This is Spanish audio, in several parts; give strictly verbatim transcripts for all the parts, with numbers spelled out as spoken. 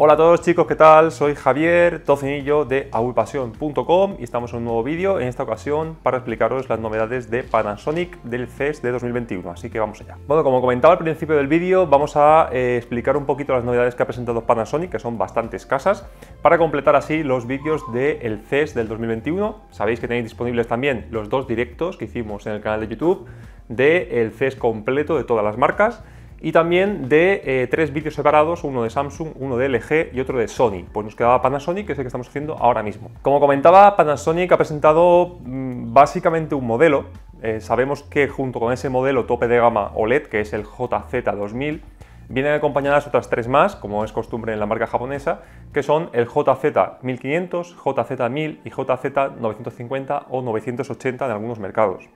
Hola a todos chicos, ¿qué tal? Soy Javier Tocinillo de avpasión punto com y estamos en un nuevo vídeo, en esta ocasión para explicaros las novedades de Panasonic del C E S de dos mil veintiuno, así que vamos allá. Bueno, como comentaba al principio del vídeo, vamos a eh, explicar un poquito las novedades que ha presentado Panasonic, que son bastante escasas, para completar así los vídeos del C E S del dos mil veintiuno. Sabéis que tenéis disponibles también los dos directos que hicimos en el canal de YouTube del C E S completo de todas las marcas, y también de eh, tres vídeos separados, uno de Samsung, uno de L G y otro de Sony. Pues nos quedaba Panasonic, que es el que estamos haciendo ahora mismo. Como comentaba, Panasonic ha presentado mmm, básicamente un modelo. Eh, sabemos que junto con ese modelo tope de gama O L E D, que es el J Z dos mil, vienen acompañadas otras tres más, como es costumbre en la marca japonesa, que son el J Z mil quinientos, J Z mil y J Z novecientos cincuenta o novecientos ochenta en algunos mercados.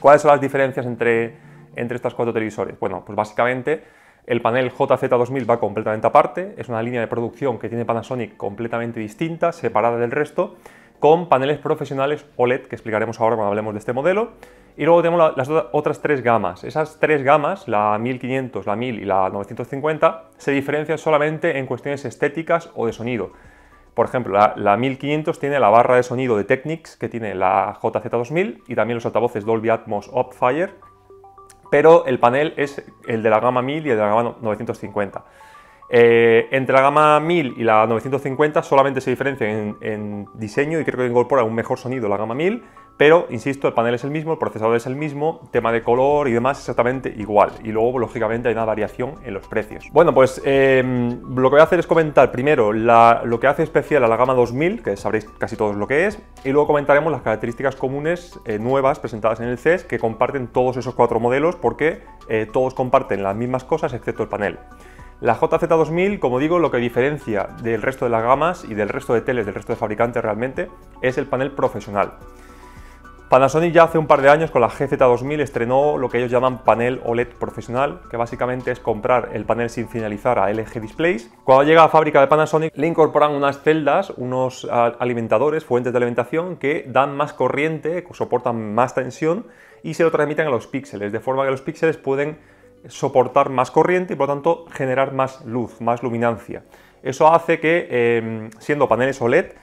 ¿Cuáles son las diferencias entre... entre estas cuatro televisores? Bueno, pues básicamente el panel J Z dos mil va completamente aparte, es una línea de producción que tiene Panasonic completamente distinta, separada del resto, con paneles profesionales O L E D que explicaremos ahora cuando hablemos de este modelo. Y luego tenemos las otras tres gamas. Esas tres gamas, la mil quinientos, la mil y la novecientos cincuenta, se diferencian solamente en cuestiones estéticas o de sonido. Por ejemplo, la, la mil quinientos tiene la barra de sonido de Technics que tiene la J Z dos mil y también los altavoces Dolby Atmos Opfire, pero el panel es el de la gama mil y el de la gama novecientos cincuenta. Eh, entre la gama mil y la novecientos cincuenta solamente se diferencian en, en diseño y creo que incorpora un mejor sonido la gama mil, pero, insisto, el panel es el mismo, el procesador es el mismo, tema de color y demás exactamente igual. Y luego, lógicamente, hay una variación en los precios. Bueno, pues eh, lo que voy a hacer es comentar primero la, lo que hace especial a la gama dos mil, que sabréis casi todos lo que es, y luego comentaremos las características comunes eh, nuevas presentadas en el C E S que comparten todos esos cuatro modelos porque eh, todos comparten las mismas cosas excepto el panel. La J Z dos mil, como digo, lo que diferencia del resto de las gamas y del resto de teles, del resto de fabricantes realmente, es el panel profesional. Panasonic ya hace un par de años con la G Z dos mil estrenó lo que ellos llaman panel O L E D profesional, que básicamente es comprar el panel sin finalizar a L G Displays. Cuando llega a la fábrica de Panasonic le incorporan unas celdas, unos alimentadores, fuentes de alimentación que dan más corriente, soportan más tensión y se lo transmiten a los píxeles, de forma que los píxeles pueden soportar más corriente y por lo tanto generar más luz, más luminancia. Eso hace que, eh, siendo paneles O L E D,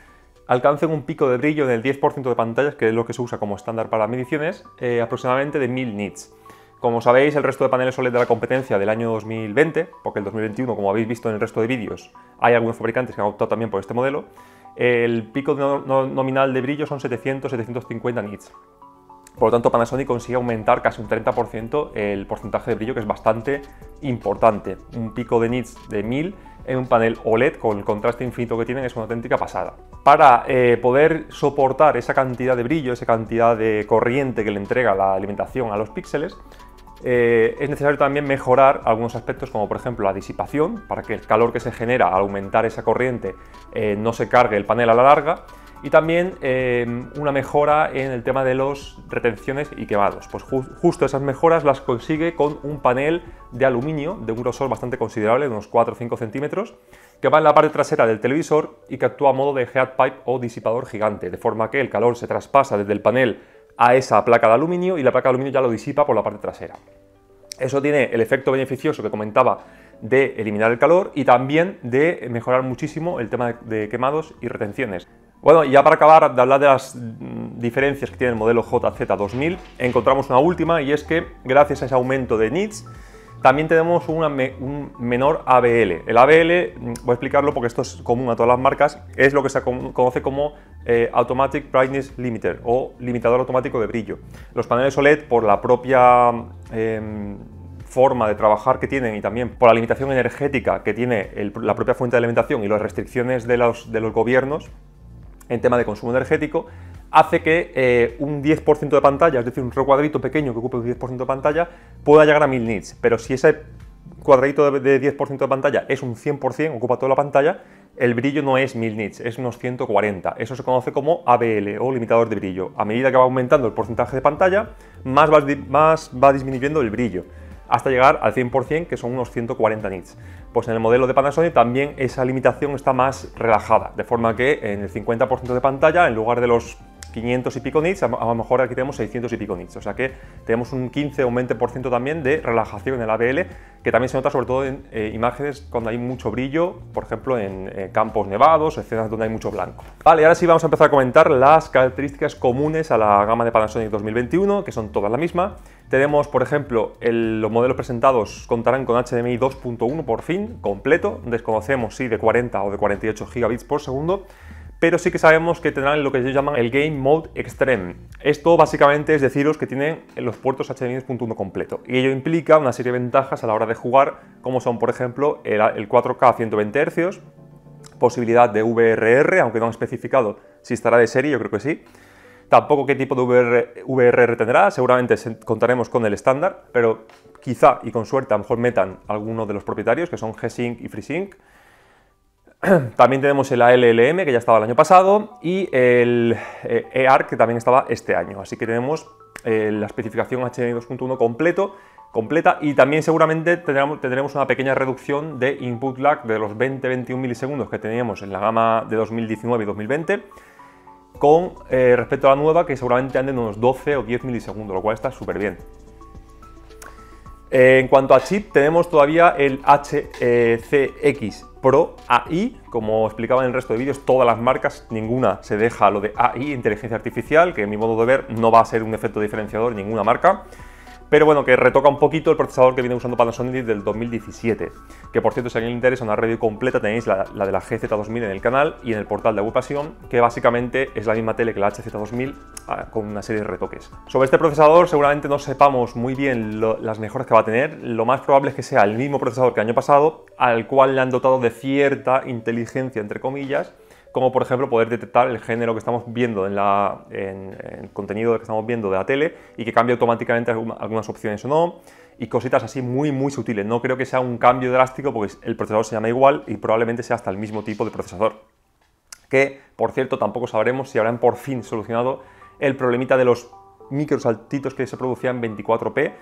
alcancen un pico de brillo del diez por ciento de pantallas, que es lo que se usa como estándar para mediciones, eh, aproximadamente de mil nits. Como sabéis, el resto de paneles O L E D de la competencia del año dos mil veinte, porque el dos mil veintiuno, como habéis visto en el resto de vídeos, hay algunos fabricantes que han optado también por este modelo, el pico no, no, nominal de brillo son setecientos a setecientos cincuenta nits. Por lo tanto, Panasonic consigue aumentar casi un treinta por ciento el porcentaje de brillo, que es bastante importante. Un pico de nits de mil en un panel O L E D con el contraste infinito que tienen es una auténtica pasada. Para eh, poder soportar esa cantidad de brillo, esa cantidad de corriente que le entrega la alimentación a los píxeles, eh, es necesario también mejorar algunos aspectos como por ejemplo la disipación, para que el calor que se genera al aumentar esa corriente eh, no se cargue el panel a la larga. Y también eh, una mejora en el tema de las retenciones y quemados. Pues ju justo esas mejoras las consigue con un panel de aluminio de un grosor bastante considerable, de unos cuatro o cinco centímetros, que va en la parte trasera del televisor y que actúa a modo de heatpipe o disipador gigante, de forma que el calor se traspasa desde el panel a esa placa de aluminio y la placa de aluminio ya lo disipa por la parte trasera. Eso tiene el efecto beneficioso que comentaba de eliminar el calor y también de mejorar muchísimo el tema de quemados y retenciones. Bueno, y ya para acabar de hablar de las diferencias que tiene el modelo J Z dos mil, encontramos una última y es que gracias a ese aumento de nits también tenemos una me, un menor A B L. El A B L, voy a explicarlo porque esto es común a todas las marcas, es lo que se conoce como eh, Automatic Brightness Limiter o limitador automático de brillo. Los paneles O L E D por la propia eh, forma de trabajar que tienen y también por la limitación energética que tiene el, la propia fuente de alimentación y las restricciones de los, de los gobiernos, en tema de consumo energético, hace que eh, un diez por ciento de pantalla, es decir, un recuadrito pequeño que ocupe un diez por ciento de pantalla, pueda llegar a mil nits. Pero si ese cuadradito de, de diez por ciento de pantalla es un cien por cien, ocupa toda la pantalla, el brillo no es mil nits, es unos ciento cuarenta. Eso se conoce como A B L o limitador de brillo. A medida que va aumentando el porcentaje de pantalla, más va, más va disminuyendo el brillo, hasta llegar al cien por cien, que son unos ciento cuarenta nits. Pues en el modelo de Panasonic también esa limitación está más relajada, de forma que en el cincuenta por ciento de pantalla, en lugar de los quinientos y pico nits, a lo mejor aquí tenemos seiscientos y pico nits, o sea que tenemos un quince o un veinte por ciento también de relajación en el A B L, que también se nota sobre todo en eh, imágenes cuando hay mucho brillo, por ejemplo en eh, campos nevados, escenas donde hay mucho blanco. Vale, ahora sí vamos a empezar a comentar las características comunes a la gama de Panasonic dos mil veintiuno, que son todas la misma. Tenemos, por ejemplo, el, los modelos presentados contarán con H D M I dos punto uno por fin, completo, desconocemos si de cuarenta o de cuarenta y ocho gigabits por segundo, pero sí que sabemos que tendrán lo que ellos llaman el Game Mode Extreme. Esto básicamente es deciros que tienen los puertos H D M I dos punto uno completo, y ello implica una serie de ventajas a la hora de jugar, como son, por ejemplo, el, el cuatro K a ciento veinte hercios, posibilidad de V R R, aunque no han especificado si estará de serie, yo creo que sí. Tampoco qué tipo de V R R tendrá, seguramente contaremos con el estándar, pero quizá y con suerte a lo mejor metan alguno de los propietarios, que son G-Sync y FreeSync. También tenemos el A L L M, que ya estaba el año pasado, y el E A R C, que también estaba este año. Así que tenemos eh, la especificación H D M I dos punto uno completo, completa, y también seguramente tendremos, tendremos una pequeña reducción de input lag de los veinte a veintiuno milisegundos que teníamos en la gama de dos mil diecinueve y dos mil veinte, con eh, respecto a la nueva, que seguramente anden unos doce o diez milisegundos, lo cual está súper bien. Eh, en cuanto a chip, tenemos todavía el H C X Pro A I, como explicaba en el resto de vídeos, todas las marcas, ninguna se deja lo de A I, inteligencia artificial, que en mi modo de ver no va a ser un efecto diferenciador en ninguna marca, pero bueno, que retoca un poquito el procesador que viene usando Panasonic del dos mil diecisiete, que por cierto, si a alguien le interesa una review completa, tenéis la, la de la G Z dos mil en el canal y en el portal de avpasion, que básicamente es la misma tele que la H Z dos mil con una serie de retoques. Sobre este procesador seguramente no sepamos muy bien lo, las mejoras que va a tener, lo más probable es que sea el mismo procesador que el año pasado, al cual le han dotado de cierta inteligencia, entre comillas, como por ejemplo poder detectar el género que estamos viendo en, la, en, en contenido que estamos viendo de la tele y que cambie automáticamente algunas opciones o no, y cositas así muy muy sutiles. No creo que sea un cambio drástico porque el procesador se llama igual y probablemente sea hasta el mismo tipo de procesador. Que, por cierto, tampoco sabremos si habrán por fin solucionado el problemita de los microsaltitos que se producían en veinticuatro p,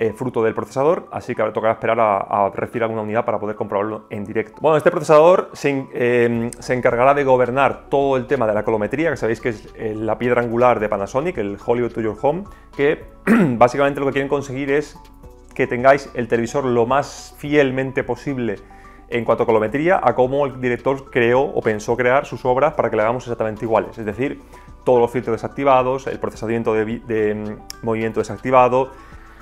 Eh, fruto del procesador, así que ahora tocará esperar a, a recibir alguna unidad para poder comprobarlo en directo. Bueno, este procesador se, eh, se encargará de gobernar todo el tema de la colorimetría, que sabéis que es eh, la piedra angular de Panasonic, el Hollywood to Your Home, que básicamente lo que quieren conseguir es que tengáis el televisor lo más fielmente posible en cuanto a colorimetría, a cómo el director creó o pensó crear sus obras para que le hagamos exactamente iguales, es decir, todos los filtros desactivados, el procesamiento de, de movimiento desactivado.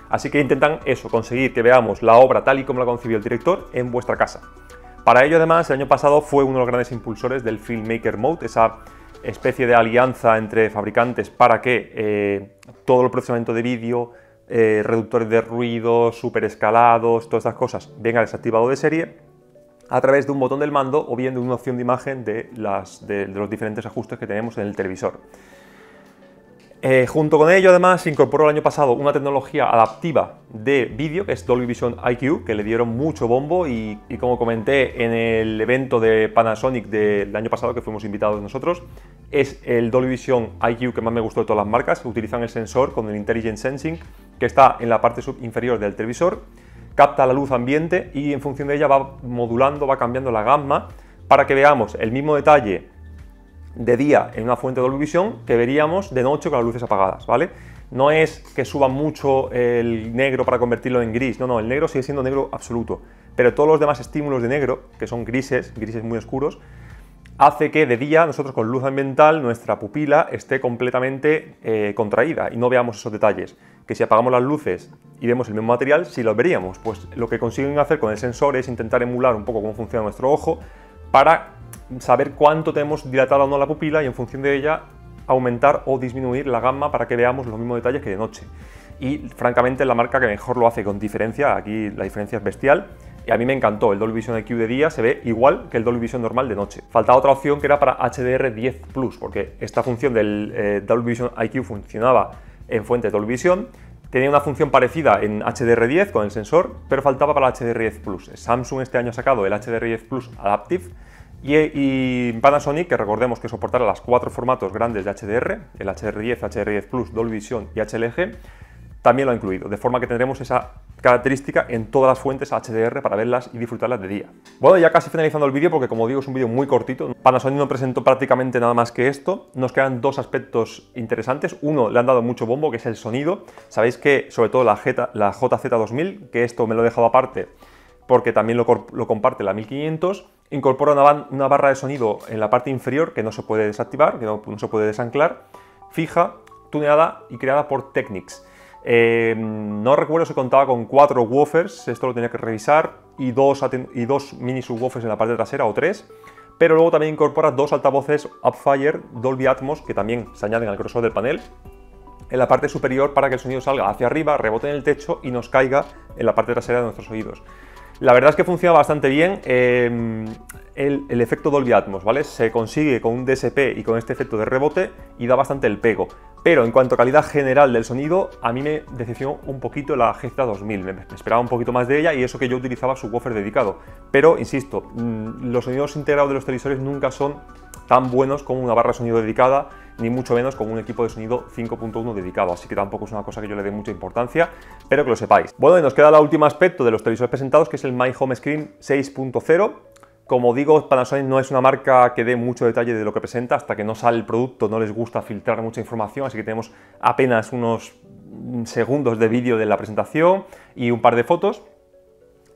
Así que intentan eso, conseguir que veamos la obra tal y como la concibió el director en vuestra casa. Para ello, además, el año pasado fue uno de los grandes impulsores del Filmmaker Mode, esa especie de alianza entre fabricantes para que eh, todo el procesamiento de vídeo, eh, reductores de ruido, superescalados, todas estas cosas, venga desactivado de serie a través de un botón del mando o bien de una opción de imagen de, las, de, de los diferentes ajustes que tenemos en el televisor. Eh, junto con ello, además, se incorporó el año pasado una tecnología adaptiva de vídeo, que es Dolby Vision I Q, que le dieron mucho bombo y, y como comenté en el evento de Panasonic del año pasado, que fuimos invitados nosotros, es el Dolby Vision I Q que más me gustó de todas las marcas. Utilizan el sensor con el Intelligent Sensing, que está en la parte inferior del televisor, capta la luz ambiente y en función de ella va modulando, va cambiando la gamma para que veamos el mismo detalle de día en una fuente de Dolby Vision que veríamos de noche con las luces apagadas, ¿vale? No es que suba mucho el negro para convertirlo en gris, no, no, el negro sigue siendo negro absoluto, pero todos los demás estímulos de negro, que son grises, grises muy oscuros, hace que de día nosotros con luz ambiental nuestra pupila esté completamente eh, contraída y no veamos esos detalles, que si apagamos las luces y vemos el mismo material, si los veríamos. Pues lo que consiguen hacer con el sensor es intentar emular un poco cómo funciona nuestro ojo para saber cuánto tenemos dilatada o no la pupila y en función de ella aumentar o disminuir la gamma para que veamos los mismos detalles que de noche. Y francamente es la marca que mejor lo hace con diferencia, aquí la diferencia es bestial y a mí me encantó. El Dolby Vision I Q de día se ve igual que el Dolby Vision normal de noche. Faltaba otra opción que era para H D R diez plus, porque esta función del eh, Dolby Vision I Q funcionaba en fuente de Dolby Vision, tenía una función parecida en H D R diez con el sensor, pero faltaba para H D R diez plus. Samsung este año ha sacado el H D R diez plus Adaptive, y Panasonic, que recordemos que soportará los cuatro formatos grandes de H D R, el H D R diez, H D R diez plus, Dolby Vision y H L G, también lo ha incluido, de forma que tendremos esa característica en todas las fuentes H D R para verlas y disfrutarlas de día. Bueno, ya casi finalizando el vídeo, porque como digo es un vídeo muy cortito, Panasonic no presentó prácticamente nada más que esto. Nos quedan dos aspectos interesantes. Uno, le han dado mucho bombo, que es el sonido. Sabéis que, sobre todo la, la J Z dos mil, que esto me lo he dejado aparte porque también lo, lo comparte la mil quinientos, incorpora una, una barra de sonido en la parte inferior que no se puede desactivar, que no, no se puede desanclar, fija, tuneada y creada por Technics. Eh, no recuerdo si contaba con cuatro woofers, esto lo tenía que revisar, y dos, y dos mini subwoofers en la parte trasera, o tres, pero luego también incorpora dos altavoces Upfire Dolby Atmos, que también se añaden al grosor del panel, en la parte superior para que el sonido salga hacia arriba, rebote en el techo y nos caiga en la parte trasera de nuestros oídos. La verdad es que funciona bastante bien eh, el, el efecto Dolby Atmos, ¿vale? Se consigue con un D S P y con este efecto de rebote y da bastante el pego. Pero en cuanto a calidad general del sonido, a mí me decepcionó un poquito la G Z dos mil, me esperaba un poquito más de ella, y eso que yo utilizaba subwoofer dedicado. Pero, insisto, los sonidos integrados de los televisores nunca son tan buenos como una barra de sonido dedicada, ni mucho menos como un equipo de sonido cinco punto uno dedicado, así que tampoco es una cosa que yo le dé mucha importancia, pero que lo sepáis. Bueno, y nos queda el último aspecto de los televisores presentados, que es el My Home Screen seis punto cero. Como digo, Panasonic no es una marca que dé mucho detalle de lo que presenta, hasta que no sale el producto no les gusta filtrar mucha información, así que tenemos apenas unos segundos de vídeo de la presentación y un par de fotos,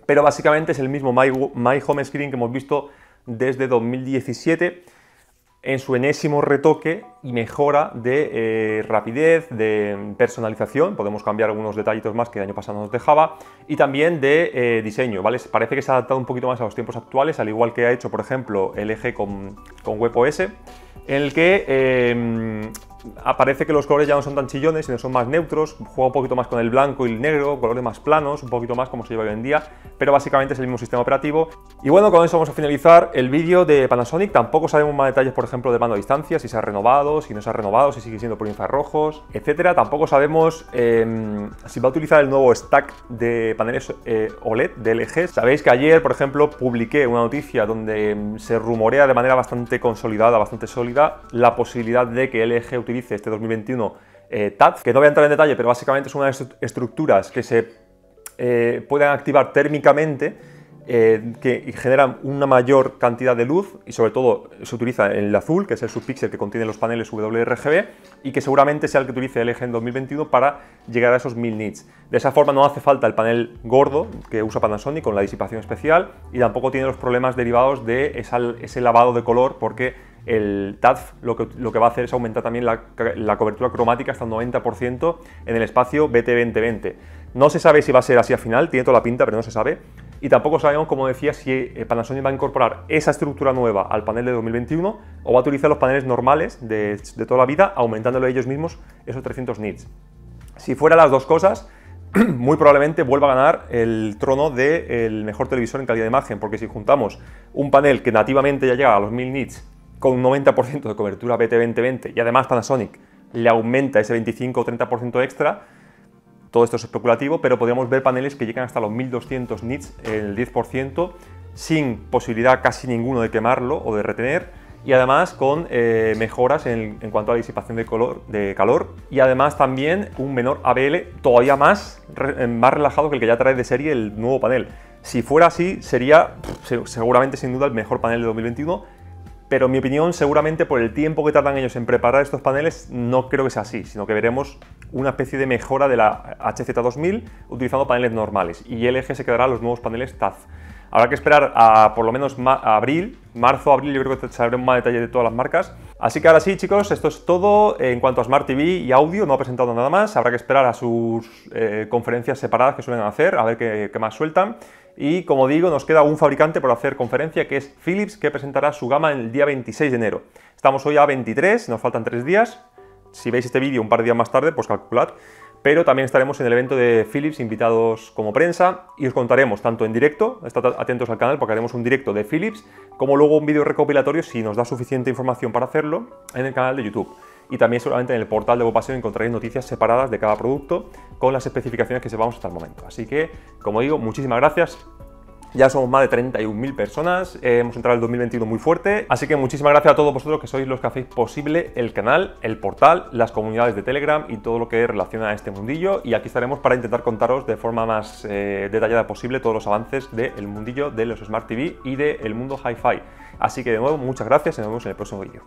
pero básicamente es el mismo My, My Home Screen que hemos visto desde dos mil diecisiete, en su enésimo retoque y mejora de eh, rapidez, de personalización. Podemos cambiar algunos detallitos más que el año pasado nos dejaba, y también de eh, diseño, ¿vale? Parece que se ha adaptado un poquito más a los tiempos actuales, al igual que ha hecho, por ejemplo, L G con, con WebOS, en el que eh, aparece que los colores ya no son tan chillones, sino son más neutros, juega un poquito más con el blanco y el negro, colores más planos, un poquito más como se lleva hoy en día, pero básicamente es el mismo sistema operativo. Y bueno, con eso vamos a finalizar el vídeo de Panasonic. Tampoco sabemos más detalles, por ejemplo, de mando a distancia, si se ha renovado, si no se ha renovado, si sigue siendo por infrarrojos, etcétera. Tampoco sabemos eh, si va a utilizar el nuevo stack de paneles eh, O L E D de L G. Sabéis que ayer, por ejemplo, publiqué una noticia donde se rumorea de manera bastante consolidada, bastante sólida, la posibilidad de que L G utilice Dice este dos mil veintiuno eh, T A D, que no voy a entrar en detalle, pero básicamente son unas est estructuras que se eh, pueden activar térmicamente, eh, que generan una mayor cantidad de luz, y sobre todo se utiliza el azul, que es el subpíxel que contiene los paneles W R G B, y que seguramente sea el que utilice L G en dos mil veintiuno para llegar a esos mil nits. De esa forma no hace falta el panel gordo que usa Panasonic con la disipación especial, y tampoco tiene los problemas derivados de esa, ese lavado de color, porque el T A D F lo que, lo que va a hacer es aumentar también la, la cobertura cromática hasta un noventa por ciento en el espacio B T veinte veinte. No se sabe si va a ser así al final, tiene toda la pinta, pero no se sabe. Y tampoco sabemos, como decía, si Panasonic va a incorporar esa estructura nueva al panel de dos mil veintiuno o va a utilizar los paneles normales de, de toda la vida, aumentándolo ellos mismos esos trescientos nits. Si fuera las dos cosas, muy probablemente vuelva a ganar el trono del mejor televisor en calidad de imagen, porque si juntamos un panel que nativamente ya llega a los mil nits, con un noventa por ciento de cobertura B T veinte veinte, y además Panasonic le aumenta ese veinticinco o treinta por ciento extra, todo esto es especulativo, pero podríamos ver paneles que llegan hasta los mil doscientos nits, el diez por ciento, sin posibilidad casi ninguno de quemarlo o de retener, y además con eh, mejoras en, en cuanto a la disipación de, color, de calor, y además también un menor A B L todavía más, re, más relajado que el que ya trae de serie el nuevo panel. Si fuera así, sería pff, seguramente sin duda el mejor panel de dos mil veintiuno, pero en mi opinión, seguramente por el tiempo que tardan ellos en preparar estos paneles, no creo que sea así, sino que veremos una especie de mejora de la H Z dos mil utilizando paneles normales, y L G se quedará los nuevos paneles T A D. Habrá que esperar a por lo menos a abril, marzo, abril, yo creo que sabremos más detalles de todas las marcas. Así que ahora sí, chicos, esto es todo en cuanto a Smart T V y audio, no ha presentado nada más, habrá que esperar a sus eh, conferencias separadas que suelen hacer, a ver qué, qué más sueltan. Y como digo, nos queda un fabricante por hacer conferencia, que es Philips, que presentará su gama el día veintiséis de enero. Estamos hoy a veintitrés, nos faltan tres días. Si veis este vídeo un par de días más tarde, pues calculad. Pero también estaremos en el evento de Philips, invitados como prensa, y os contaremos tanto en directo, estad atentos al canal porque haremos un directo de Philips, como luego un vídeo recopilatorio, si nos da suficiente información para hacerlo, en el canal de YouTube. Y también seguramente en el portal de avpasión encontraréis noticias separadas de cada producto con las especificaciones que sepamos hasta el momento. Así que, como digo, muchísimas gracias Ya somos más de treinta y un mil personas, eh, hemos entrado el dos mil veintiuno muy fuerte, así que muchísimas gracias a todos vosotros que sois los que hacéis posible el canal, el portal, las comunidades de Telegram y todo lo que relaciona a este mundillo, y aquí estaremos para intentar contaros de forma más eh, detallada posible todos los avances del mundillo de los Smart T V y del mundo Hi-Fi. Así que de nuevo, muchas gracias y nos vemos en el próximo vídeo.